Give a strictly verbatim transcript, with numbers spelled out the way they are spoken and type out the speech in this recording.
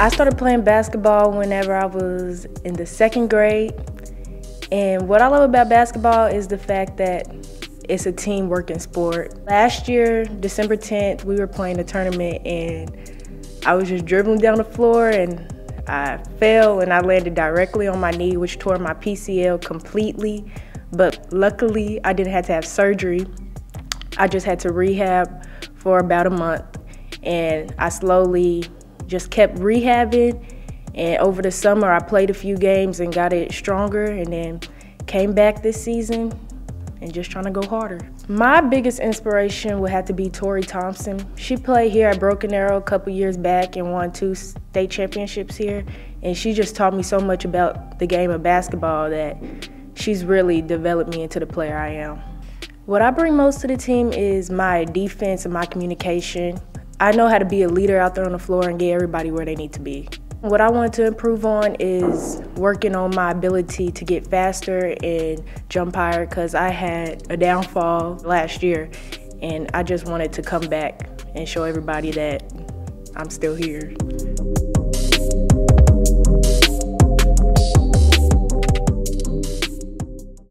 I started playing basketball whenever I was in the second grade. And what I love about basketball is the fact that it's a teamwork and sport. Last year, December tenth, we were playing a tournament and I was just dribbling down the floor and I fell and I landed directly on my knee, which tore my P C L completely. But luckily, I didn't have to have surgery. I just had to rehab for about a month. And I slowly just kept rehabbing. And over the summer, I played a few games and got it stronger, and then came back this season and just trying to go harder. My biggest inspiration would have to be Tori Thompson. She played here at Broken Arrow a couple years back and won two state championships here. And she just taught me so much about the game of basketball that she's really developed me into the player I am. What I bring most to the team is my defense and my communication. I know how to be a leader out there on the floor and get everybody where they need to be. What I want to improve on is working on my ability to get faster and jump higher, because I had a downfall last year and I just wanted to come back and show everybody that I'm still here.